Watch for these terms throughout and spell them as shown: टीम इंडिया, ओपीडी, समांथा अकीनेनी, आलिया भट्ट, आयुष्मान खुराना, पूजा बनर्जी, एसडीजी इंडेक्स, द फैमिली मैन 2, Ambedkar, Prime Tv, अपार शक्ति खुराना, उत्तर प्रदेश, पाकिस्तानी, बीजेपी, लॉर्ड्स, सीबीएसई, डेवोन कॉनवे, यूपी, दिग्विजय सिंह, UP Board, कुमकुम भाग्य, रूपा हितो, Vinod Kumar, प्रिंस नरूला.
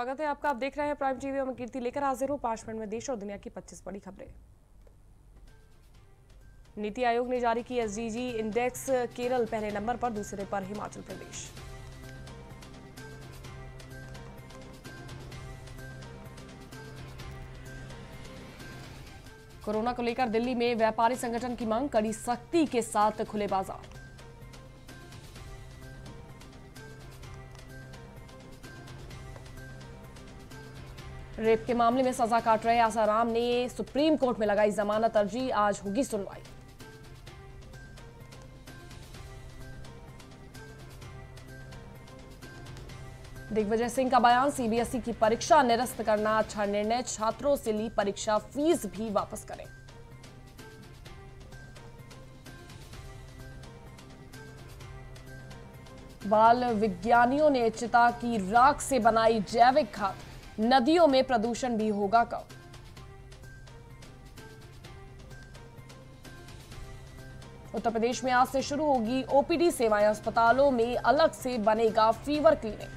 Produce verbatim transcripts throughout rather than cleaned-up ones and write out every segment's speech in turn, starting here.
स्वागत है आपका। आप देख रहे हैं प्राइम टीवी, हम कीर्ति लेकर हाजिर हूं। पांच मिनट में देश और दुनिया की पच्चीस बड़ी खबरें। नीति आयोग ने जारी की एसडीजी इंडेक्स, केरल पहले नंबर पर, दूसरे पर हिमाचल प्रदेश। कोरोना को लेकर दिल्ली में व्यापारी संगठन की मांग, कड़ी सख्ती के साथ खुले बाजार। रेप के मामले में सजा काट रहे आसाराम ने सुप्रीम कोर्ट में लगाई जमानत अर्जी, आज होगी सुनवाई। दिग्विजय सिंह का बयान, सीबीएसई की परीक्षा निरस्त करना अच्छा निर्णय, छात्रों से ली परीक्षा फीस भी वापस करें। बाल विज्ञानियों ने चिता की राख से बनाई जैविक खाद, नदियों में प्रदूषण भी होगा कम। उत्तर प्रदेश में आज से शुरू होगी ओपीडी सेवाएं, अस्पतालों में अलग से बनेगा फीवर क्लिनिक।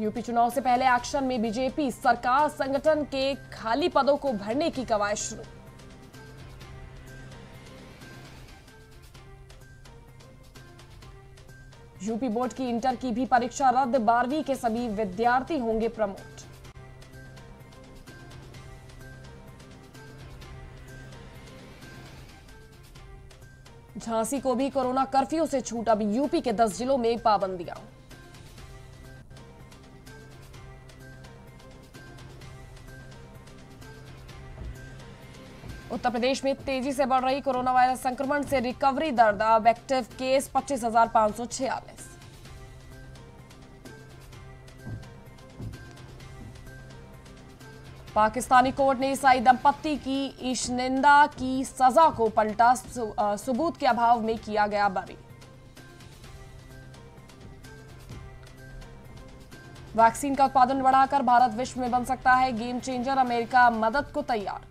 यूपी चुनाव से पहले एक्शन में बीजेपी, सरकार संगठन के खाली पदों को भरने की कवायद शुरू। यूपी बोर्ड की इंटर की भी परीक्षा रद्द, बारहवीं के सभी विद्यार्थी होंगे प्रमोट। झांसी को भी कोरोना कर्फ्यू से छूट, अब यूपी के दस जिलों में पाबंदियां। उत्तर प्रदेश में तेजी से बढ़ रही कोरोना वायरस संक्रमण से रिकवरी दर, अब एक्टिव केस पच्चीस हजार पांच सौ छियालीस। पाकिस्तानी कोर्ट ने ईसाई दंपत्ति की ईशनिंदा की सजा को पलटा, सबूत के अभाव में किया गया बरी। वैक्सीन का उत्पादन बढ़ाकर भारत विश्व में बन सकता है गेम चेंजर, अमेरिका मदद को तैयार।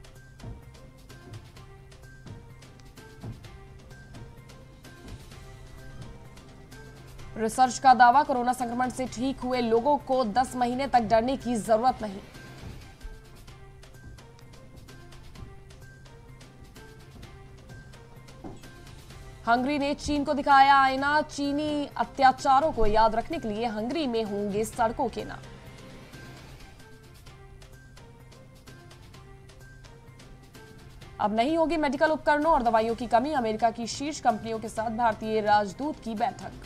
रिसर्च का दावा, कोरोना संक्रमण से ठीक हुए लोगों को दस महीने तक डरने की जरूरत नहीं। हंगरी ने चीन को दिखाया आईना, चीनी अत्याचारों को याद रखने के लिए हंगरी में होंगे सड़कों के नाम। अब नहीं होगी मेडिकल उपकरणों और दवाइयों की कमी, अमेरिका की शीर्ष कंपनियों के साथ भारतीय राजदूत की बैठक।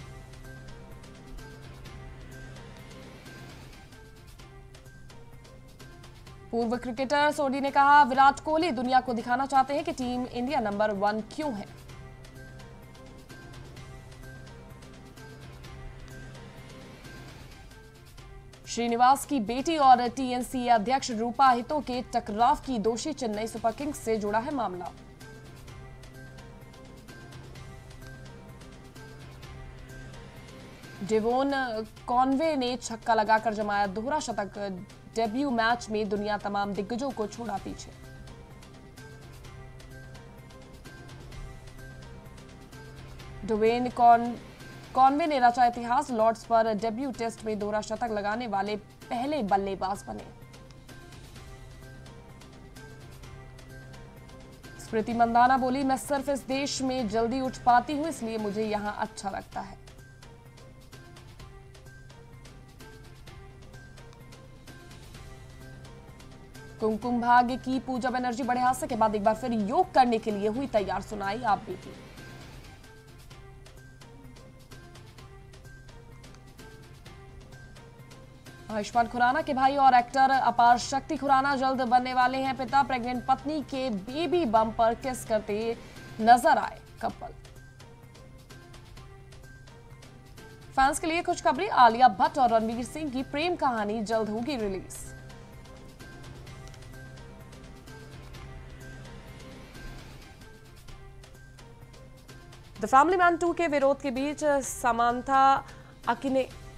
पूर्व क्रिकेटर सोडी ने कहा, विराट कोहली दुनिया को दिखाना चाहते हैं कि टीम इंडिया नंबर वन क्यों है। श्रीनिवास की बेटी और टीएनसी अध्यक्ष रूपा हितो के टकराव की दोषी चेन्नई सुपर किंग्स से जुड़ा है मामला। डेवोन कॉनवे ने छक्का लगाकर जमाया दोहरा शतक, डेब्यू मैच में दुनिया तमाम दिग्गजों को छोड़ा पीछे। डेवोन कॉनवे ने रचा इतिहास, लॉर्ड्स पर डेब्यू टेस्ट में दोहरा शतक लगाने वाले पहले बल्लेबाज बने। स्मृति मंदाना बोली, मैं सिर्फ इस देश में जल्दी उठ पाती हूं, इसलिए मुझे यहां अच्छा लगता है। कुमकुम भाग्य की पूजा बनर्जी बड़े हादसे के बाद एक बार फिर योग करने के लिए हुई तैयार, सुनाई आप बेटी। आयुष्मान खुराना के भाई और एक्टर अपार शक्ति खुराना जल्द बनने वाले हैं पिता, प्रेग्नेंट पत्नी के बेबी बम पर किस करते नजर आए कपल। फैंस के लिए कुछ खबरें, आलिया भट्ट और रणवीर सिंह की प्रेम कहानी जल्द होगी रिलीज। द फैमिली मैन टू के विरोध के बीच समांथा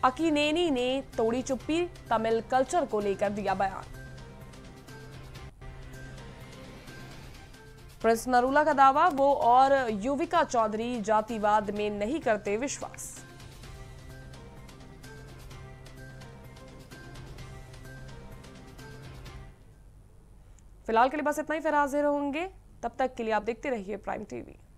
अकीनेनी ने तोड़ी चुप्पी, तमिल कल्चर को लेकर दिया बयान। प्रिंस नरूला का दावा, वो और युविका चौधरी जातिवाद में नहीं करते विश्वास। फिलहाल के लिए बस इतना ही, फिर हाजिर होंगे, तब तक के लिए आप देखते रहिए प्राइम टीवी।